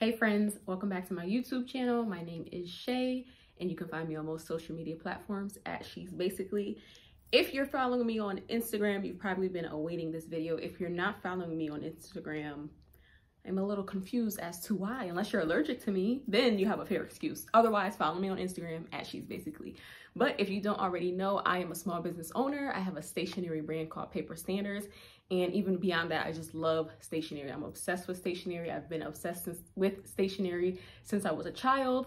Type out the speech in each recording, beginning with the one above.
Hey friends, welcome back to my YouTube channel. My name is Shay and you can find me on most social media platforms at She's Basically. If you're following me on Instagram, you've probably been awaiting this video. If you're not following me on Instagram, I'm a little confused as to why. Unless you're allergic to me, then you have a fair excuse. Otherwise, follow me on Instagram at She's Basically. But if you don't already know, I am a small business owner. I have a stationery brand called Paper Standards. And even beyond that, I just love stationery. I'm obsessed with stationery. I've been obsessed with stationery since I was a child.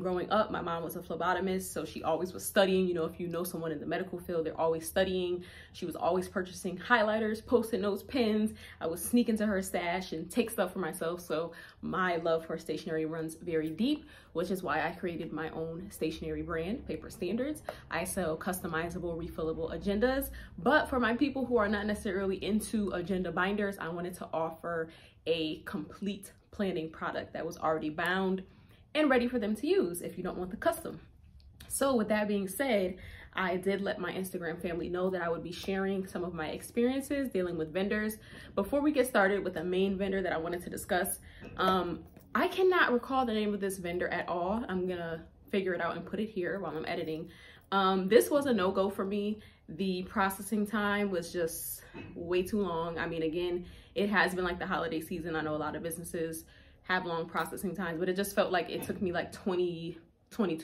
Growing up, my mom was a phlebotomist, so she always was studying. You know, if you know someone in the medical field, they're always studying. She was always purchasing highlighters, post-it notes, pens. I would sneak into her stash and take stuff for myself. So my love for stationery runs very deep, which is why I created my own stationery brand, Paper Standards. I sell customizable, refillable agendas. But for my people who are not necessarily into agenda binders, I wanted to offer a complete planning product that was already bound and ready for them to use if you don't want the custom. So with that being said, I did let my Instagram family know that I would be sharing some of my experiences dealing with vendors. Before we get started with the main vendor that I wanted to discuss, I cannot recall the name of this vendor at all. I'm gonna figure it out and put it here while I'm editing. This was a no-go for me. The processing time was just way too long. I mean, again, it has been like the holiday season. I know a lot of businesses have long processing times, but it just felt like it took me like 22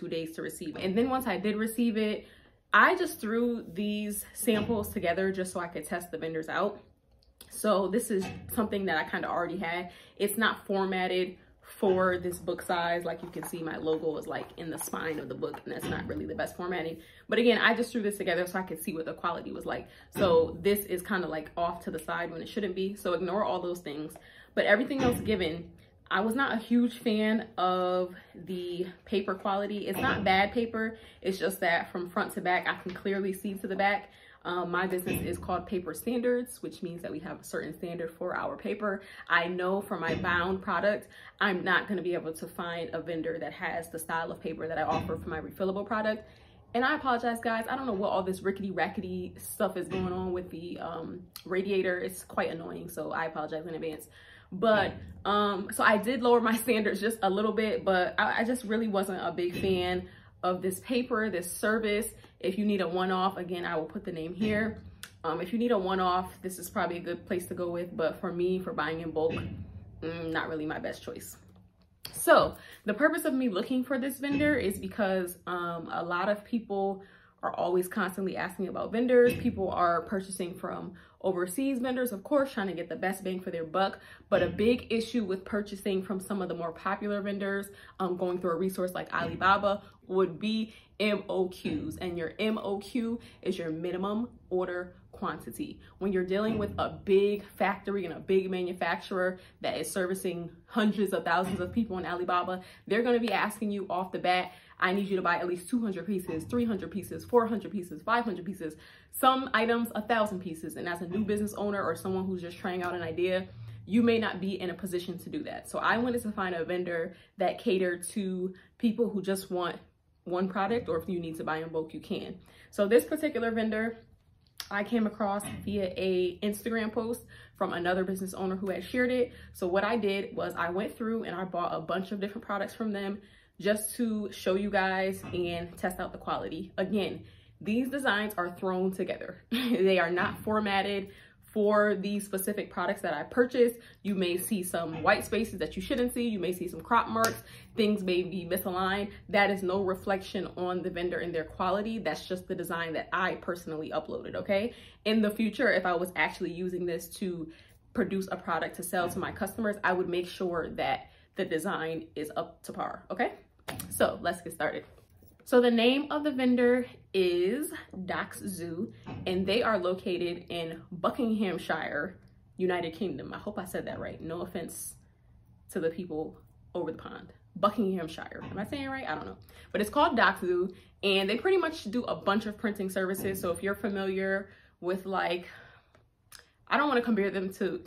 days to receive. And then once I did receive it, I just threw these samples together just so I could test the vendors out. So this is something that I kind of already had. It's not formatted for this book size. Like you can see, my logo is like in the spine of the book, and that's not really the best formatting. But again, I just threw this together so I could see what the quality was like. So this is kind of like off to the side when it shouldn't be. So ignore all those things. But everything else given, I was not a huge fan of the paper quality. It's not bad paper. It's just that from front to back, I can clearly see to the back. My business is called Paper Standards, which means that we have a certain standard for our paper. I know for my bound product, I'm not going to be able to find a vendor that has the style of paper that I offer for my refillable product. And I apologize, guys. I don't know what all this rickety-rackety stuff is going on with the radiator. It's quite annoying, so I apologize in advance. But so I did lower my standards just a little bit, but I just really wasn't a big fan of this paper, this service. If you need a one-off, again, I will put the name here. If you need a one-off, this is probably a good place to go with, but for me, for buying in bulk, not really my best choice. So the purpose of me looking for this vendor is because a lot of people are always constantly asking about vendors. People are purchasing from overseas vendors, of course, trying to get the best bang for their buck. But a big issue with purchasing from some of the more popular vendors, going through a resource like Alibaba, would be MOQs. And your MOQ is your minimum order quantity. When you're dealing with a big factory and a big manufacturer that is servicing hundreds of thousands of people on Alibaba, they're going to be asking you off the bat, I need you to buy at least 200 pieces, 300 pieces, 400 pieces, 500 pieces, some items, 1,000 pieces. And as a new business owner or someone who's just trying out an idea, you may not be in a position to do that. So I wanted to find a vendor that catered to people who just want one product, or if you need to buy in bulk, you can. So this particular vendor I came across via a Instagram post from another business owner who had shared it. So what I did was I went through and I bought a bunch of different products from them just to show you guys and test out the quality. Again, these designs are thrown together. They are not formatted for these specific products that I purchased. You may see some white spaces that you shouldn't see. You may see some crop marks. Things may be misaligned. That is no reflection on the vendor and their quality. That's just the design that I personally uploaded, okay? In the future, if I was actually using this to produce a product to sell to my customers, I would make sure that the design is up to par, okay? So let's get started. So the name of the vendor is Doxzoo, and they are located in Buckinghamshire, United Kingdom. I hope I said that right. No offense to the people over the pond. Buckinghamshire. Am I saying it right? I don't know. But it's called Doxzoo, and they pretty much do a bunch of printing services. So if you're familiar with, like, I don't want to compare them to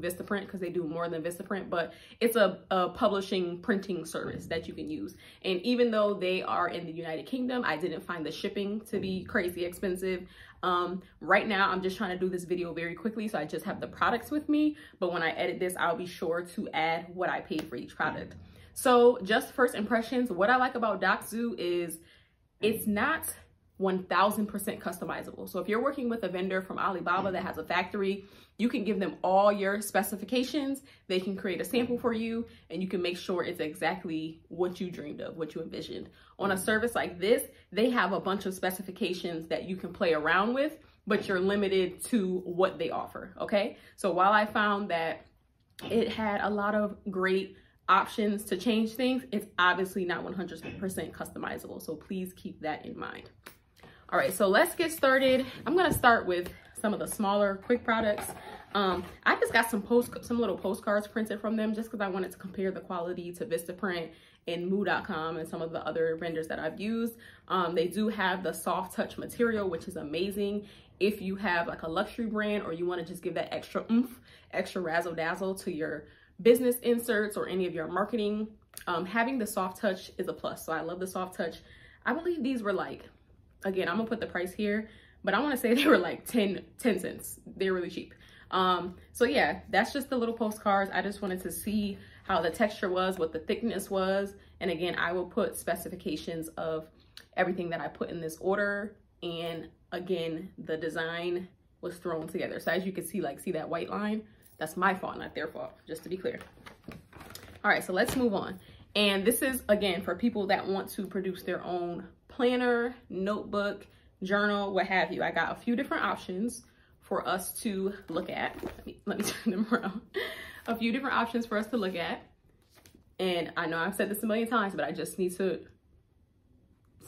VistaPrint because they do more than VistaPrint, but it's a publishing printing service that you can use. And even though they are in the United Kingdom, I didn't find the shipping to be crazy expensive. Right now, I'm just trying to do this video very quickly, so I just have the products with me. But when I edit this, I'll be sure to add what I paid for each product. So just first impressions, what I like about Doxzoo is it's not 1000% customizable. So if you're working with a vendor from Alibaba that has a factory, you can give them all your specifications. They can create a sample for you, and you can make sure it's exactly what you dreamed of, what you envisioned. On a service like this, they have a bunch of specifications that you can play around with, but you're limited to what they offer, okay? So while I found that it had a lot of great options to change things, it's obviously not 100% customizable. So please keep that in mind. All right, so let's get started. I'm gonna start with some of the smaller, quick products. I just got some little postcards printed from them just because I wanted to compare the quality to VistaPrint and Moo.com and some of the other vendors that I've used. They do have the soft touch material, which is amazing if you have like a luxury brand or you wanna just give that extra oomph, extra razzle dazzle to your business inserts or any of your marketing. Having the soft touch is a plus. So I love the soft touch. I believe these were like, again, I'm gonna put the price here, but I wanna say they were like 10 cents. They're really cheap. So yeah, that's just the little postcards. I just wanted to see how the texture was, what the thickness was. And again, I will put specifications of everything that I put in this order. And again, the design was thrown together. So as you can see, like, see that white line? That's my fault, not their fault, just to be clear. All right, so let's move on. And this is, again, for people that want to produce their own planner, notebook, journal, what have you. I got a few different options for us to look at. Let me turn them around. A few different options for us to look at. And I know I've said this a million times, but I just need to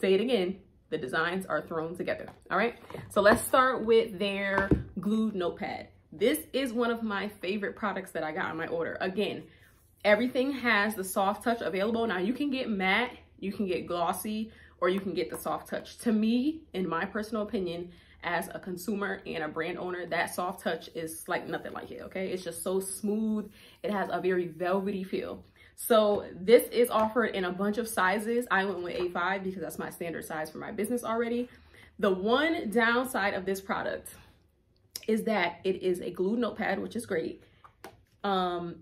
say it again. The designs are thrown together, all right? So let's start with their glued notepad. This is one of my favorite products that I got on my order. Again, everything has the soft touch available. Now you can get matte, you can get glossy, or you can get the soft touch. To me, in my personal opinion, as a consumer and a brand owner, that soft touch is like nothing like it, okay? It's just so smooth. It has a very velvety feel. So this is offered in a bunch of sizes. I went with A5 because that's my standard size for my business already. The one downside of this product is that it is a glued notepad, which is great. It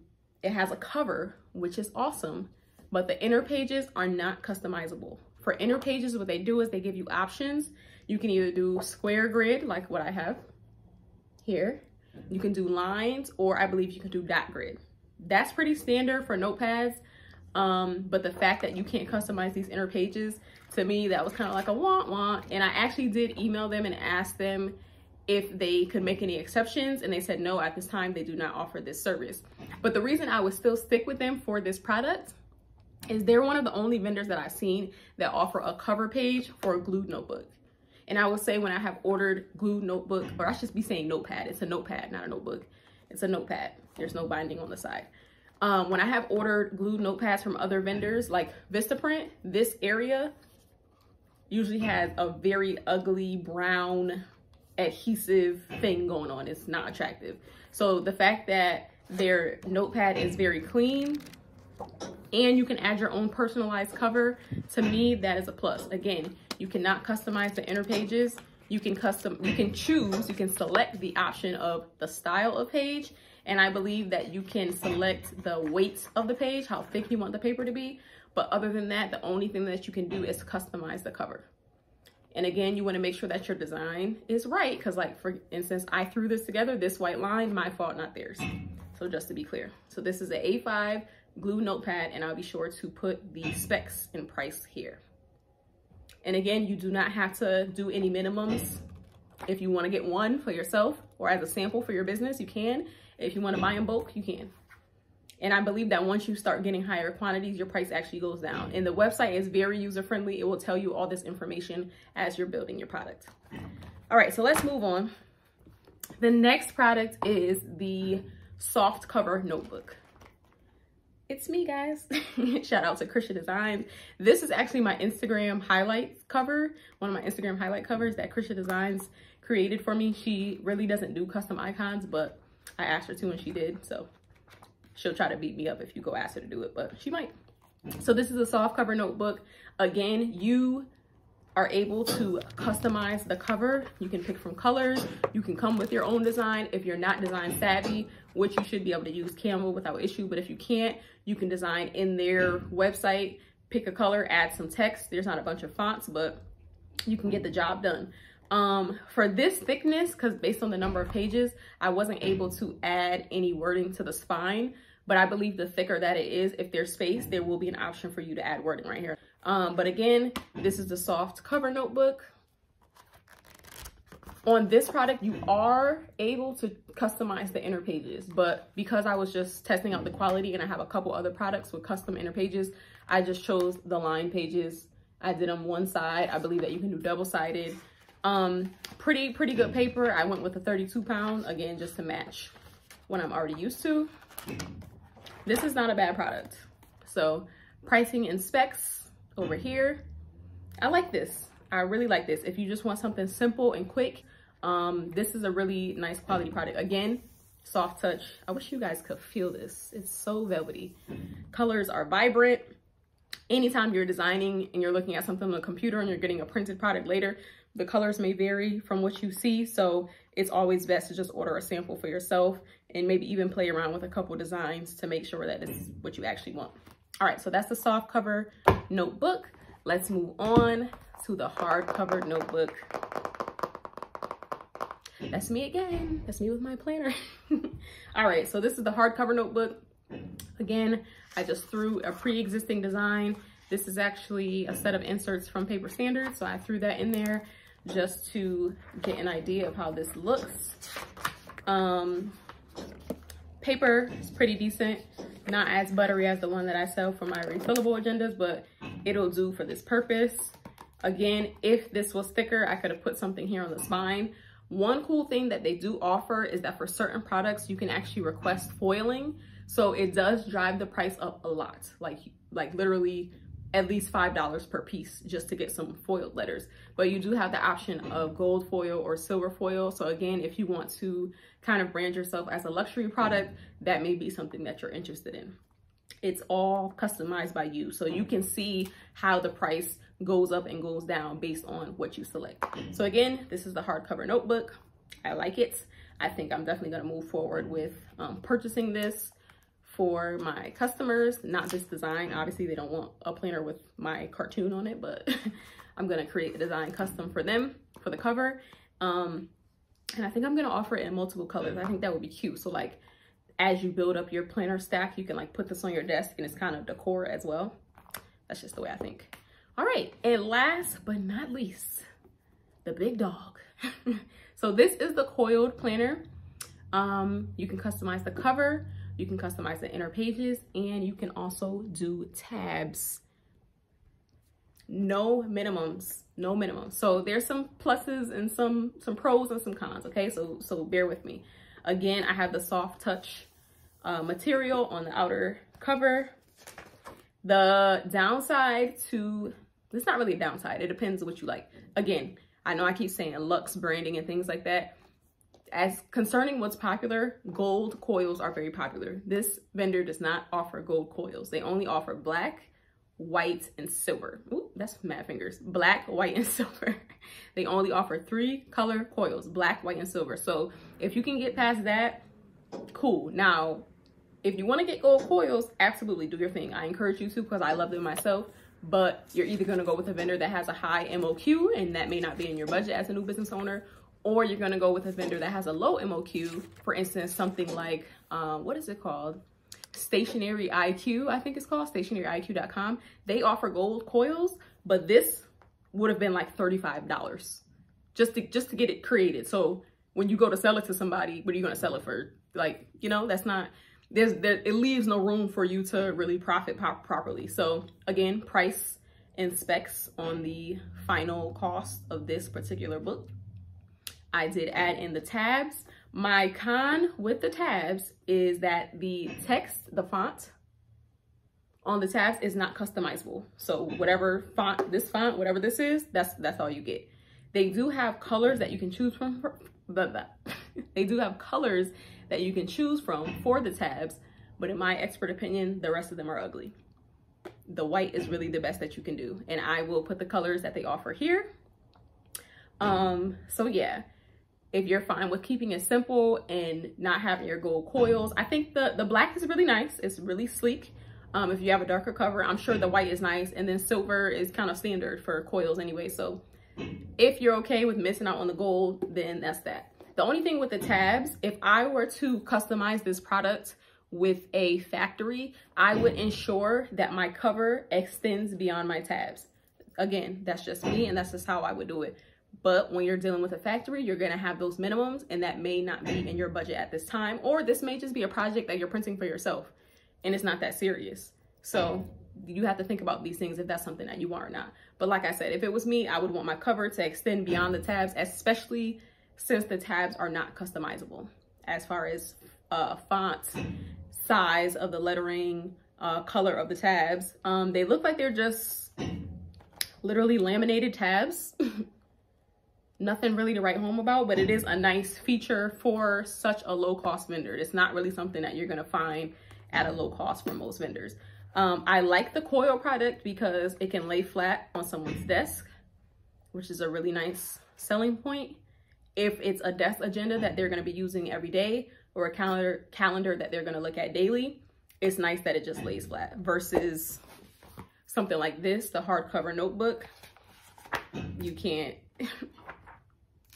has a cover, which is awesome, but the inner pages are not customizable. For inner pages, what they do is they give you options. You can either do square grid, like what I have here. You can do lines, or I believe you can do dot grid. That's pretty standard for notepads, but the fact that you can't customize these inner pages, to me, that was kind of like a wah-wah, and I actually did email them and ask them if they could make any exceptions, and they said no, at this time they do not offer this service. But the reason I would still stick with them for this product is they're one of the only vendors that I've seen that offer a cover page for a glued notebook. And I will say, when I have ordered glued notebook, or I should be saying notepad, it's a notepad, not a notebook, it's a notepad, there's no binding on the side. When I have ordered glued notepads from other vendors like VistaPrint, this area usually has a very ugly brown adhesive thing going on. It's not attractive. So the fact that their notepad is very clean and you can add your own personalized cover, to me, that is a plus. Again, you cannot customize the inner pages. You can select the option of the style of page, and I believe that you can select the weights of the page, how thick you want the paper to be. But other than that, the only thing that you can do is customize the cover. And again, you want to make sure that your design is right, because, like, for instance, I threw this together, this white line, my fault, not theirs. So just to be clear. So this is an A5 glue notepad, and I'll be sure to put the specs and price here. And again, you do not have to do any minimums. If you want to get one for yourself or as a sample for your business, you can. If you want to buy in bulk, you can. And I believe that once you start getting higher quantities, your price actually goes down. And the website is very user-friendly. It will tell you all this information as you're building your product. All right, so let's move on. The next product is the soft cover notebook. It's me, guys. Shout out to Krisha Designs. This is actually my Instagram highlight cover, one of my Instagram highlight covers that Krisha Designs created for me. She really doesn't do custom icons, but I asked her to and she did, so. She'll try to beat me up if you go ask her to do it, but she might. So this is a soft cover notebook. Again, you are able to customize the cover. You can pick from colors. You can come with your own design. If you're not design savvy, which you should be able to use Canva without issue, but if you can't, you can design in their website, pick a color, add some text. There's not a bunch of fonts, but you can get the job done. For this thickness, because based on the number of pages, I wasn't able to add any wording to the spine, but I believe the thicker that it is, if there's space, there will be an option for you to add wording right here. But again, this is the soft cover notebook. On this product, you are able to customize the inner pages, but because I was just testing out the quality and I have a couple other products with custom inner pages, I just chose the line pages. I did them one side. I believe that you can do double-sided. Pretty good paper. I went with a 32-pound, again, just to match what I'm already used to. This is not a bad product. So pricing and specs over here. I like this. I really like this. If you just want something simple and quick, this is a really nice quality product. Again, soft touch. I wish you guys could feel this. It's so velvety. Colors are vibrant. Anytime you're designing and you're looking at something on the computer and you're getting a printed product later, the colors may vary from what you see, so it's always best to just order a sample for yourself and maybe even play around with a couple designs to make sure that it's what you actually want. All right, so that's the soft cover notebook. Let's move on to the hardcover notebook. That's me again. That's me with my planner. All right, so this is the hardcover notebook. Again, I just threw a pre-existing design. This is actually a set of inserts from Paper Standards, so I threw that in there just to get an idea of how this looks. Paper is pretty decent, not as buttery as the one that I sell for my refillable agendas, but it'll do for this purpose. Again, if this was thicker, I could have put something here on the spine. One cool thing that they do offer is that for certain products, you can actually request foiling. So it does drive the price up a lot, like literally at least $5 per piece just to get some foiled letters. But you do have the option of gold foil or silver foil. So again, if you want to kind of brand yourself as a luxury product, that may be something that you're interested in. It's all customized by you. So you can see how the price goes up and goes down based on what you select. So again, this is the hardcover notebook. I like it. I think I'm definitely gonna move forward with purchasing this for my customers, not this design. Obviously they don't want a planner with my cartoon on it, but I'm gonna create a design custom for them, for the cover. And I think I'm gonna offer it in multiple colors. I think that would be cute. So like, as you build up your planner stack, you can like put this on your desk and it's kind of decor as well. That's just the way I think. All right, and last but not least, the big dog. So this is the coiled planner. You can customize the cover, you can customize the inner pages, and you can also do tabs. No minimums, no minimums. So there's some pluses and some pros and some cons, okay? So bear with me. Again, I have the soft touch material on the outer cover. The downside to, it's not really a downside, it depends what you like. Again, I know I keep saying luxe branding and things like that. As concerning what's popular, gold coils are very popular. This vendor does not offer gold coils. They only offer black, white, and silver. Ooh, that's mad fingers. Black, white, and silver. They only offer 3 color coils, black, white, and silver. So if you can get past that, cool. Now, if you want to get gold coils, absolutely do your thing. I encourage you to, because I love them myself, but you're either going to go with a vendor that has a high MOQ, and that may not be in your budget as a new business owner, or you're going to go with a vendor that has a low MOQ. For instance, something like, what is it called? StationeryIQ, I think it's called, StationeryIQ.com. They offer gold coils, but this would have been like $35 just to get it created. So when you go to sell it to somebody, what are you going to sell it for? Like, you know, that's not... it leaves no room for you to really profit properly. So again, price and specs on the final cost of this particular book. I did add in the tabs. My con with the tabs is that the text, the font on the tabs is not customizable. So whatever font, whatever this is, that's all you get. They do have colors that you can choose from, they do have colors that you can choose from for the tabs, but in my expert opinion, the rest of them are ugly. the white is really the best that you can do. And I will put the colors that they offer here. So yeah, if you're fine with keeping it simple and not having your gold coils, I think the black is really nice. It's really sleek. If you have a darker cover, I'm sure the white is nice. And then silver is kind of standard for coils anyway. So if you're okay with missing out on the gold, then that's that. The only thing with the tabs, if I were to customize this product with a factory, I would ensure that my cover extends beyond my tabs. Again, that's just me and that's just how I would do it. But when you're dealing with a factory, you're going to have those minimums, and that may not be in your budget at this time, or this may just be a project that you're printing for yourself and it's not that serious. So you have to think about these things if that's something that you want or not. But like I said, if it was me, I would want my cover to extend beyond the tabs, especially since the tabs are not customizable as far as font, size of the lettering, color of the tabs. They look like they're just literally laminated tabs. Nothing really to write home about, but it is a nice feature for such a low-cost vendor. It's not really something that you're going to find at a low cost for most vendors. I like the coil product because it can lay flat on someone's desk, which is a really nice selling point. If it's a desk agenda that they're going to be using every day or a calendar that they're going to look at daily, it's nice that it just lays flat versus something like this, the hardcover notebook. You can't...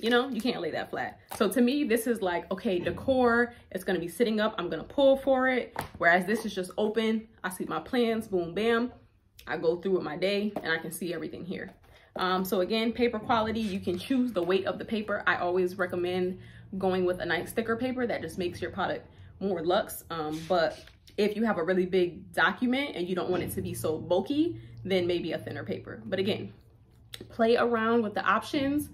You know, you can't lay that flat. So to me, this is like, okay, decor, it's gonna be sitting up, I'm gonna pull for it. Whereas this is just open, I see my plans, boom, bam. I go through with my day and I can see everything here. So again, paper quality, you can choose the weight of the paper. I always recommend going with a nice thicker paper that just makes your product more luxe. But if you have a really big document and you don't want it to be so bulky, then maybe a thinner paper. But again, play around with the options.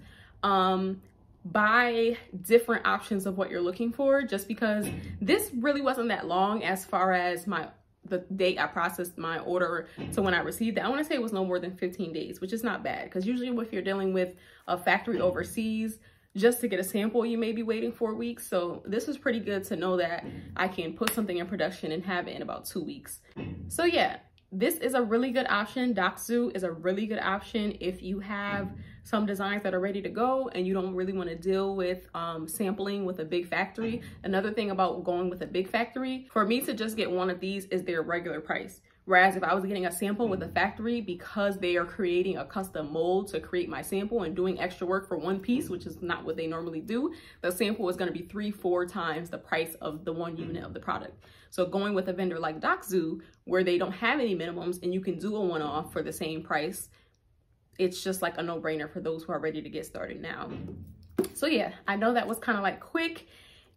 Buy different options of what you're looking for, just because this really wasn't that long as far as the date I processed my order to when I received it. I want to say it was no more than 15 days, which is not bad, because usually if you're dealing with a factory overseas, just to get a sample, you may be waiting 4 weeks. So this is pretty good to know that I can put something in production and have it in about 2 weeks. So yeah, this is a really good option. Doxzoo is a really good option if you have some designs that are ready to go and you don't really want to deal with sampling with a big factory. Another thing about going with a big factory, for me to just get one of these is their regular price. Whereas if I was getting a sample with a factory, because they are creating a custom mold to create my sample and doing extra work for one piece, which is not what they normally do, the sample is going to be 3-4 times the price of the one unit of the product. So going with a vendor like Doxzoo, where they don't have any minimums and you can do a one-off for the same price, it's just like a no-brainer for those who are ready to get started now. So yeah, I know that was kind of like quick.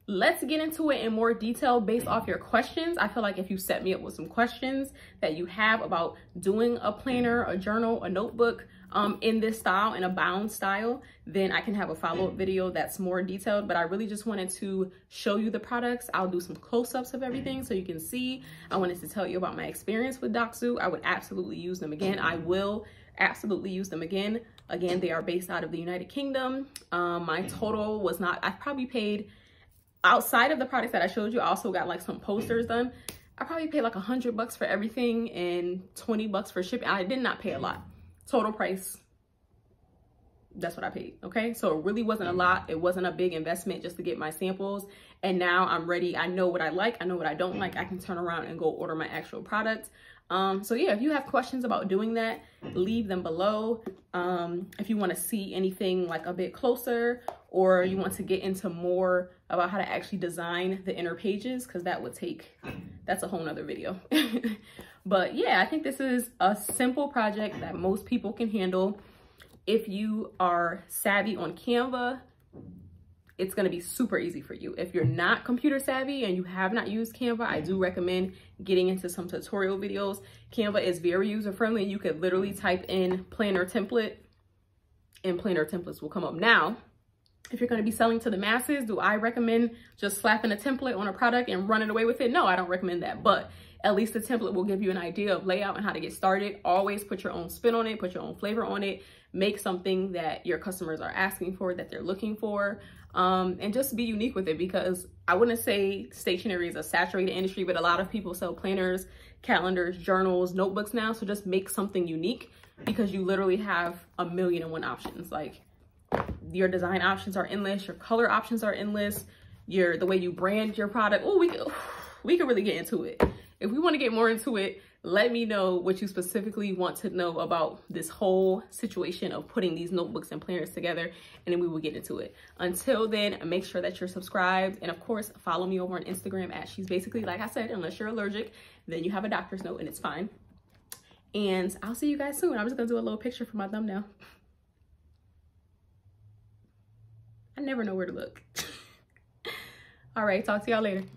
Let's get into it in more detail based off your questions. I feel like if you set me up with some questions that you have about doing a planner, a journal, a notebook in this style, in a bound style, then I can have a follow-up video that's more detailed. But I really just wanted to show you the products. I'll do some close-ups of everything so you can see. I wanted to tell you about my experience with Doxzoo. I would absolutely use them again. I will absolutely use them again. Again, they are based out of the United Kingdom. My total was not... I probably paid... Outside of the products that I showed you, I also got like some posters done. I probably paid like $100 for everything and $20 for shipping. I did not pay a lot. Total price, that's what I paid, okay? So it really wasn't a lot. It wasn't a big investment just to get my samples. And now I'm ready. I know what I like. I know what I don't like. I can turn around and go order my actual product. So yeah, if you have questions about doing that, leave them below. If you want to see anything like a bit closer, or you want to get into more about how to actually design the inner pages, because that would take, that's a whole nother video. But yeah, I think this is a simple project that most people can handle. If you are savvy on Canva, it's going to be super easy for you. If you're not computer savvy and you have not used Canva, I do recommend getting into some tutorial videos. Canva is very user-friendly. You could literally type in planner template and planner templates will come up. Now, if you're going to be selling to the masses, do I recommend just slapping a template on a product and running away with it? No, I don't recommend that. But at least the template will give you an idea of layout and how to get started. Always put your own spin on it, put your own flavor on it. Make something that your customers are asking for, that they're looking for, and just be unique with it, because I wouldn't say stationery is a saturated industry, but a lot of people sell planners calendars, journals, notebooks now. So just make something unique, because you literally have a million and one options. Like, your design options are endless, your color options are endless, the way you brand your product. Oh, we could really get into it. If we want to get more into it, let me know what you specifically want to know about this whole situation of putting these notebooks and planners together, and then we will get into it. Until then, make sure that you're subscribed, and of course follow me over on Instagram at She's Basically. Like I said, unless you're allergic, then you have a doctor's note and it's fine. And I'll see you guys soon. I'm just gonna do a little picture for my thumbnail. I never know where to look. All right, talk to y'all later.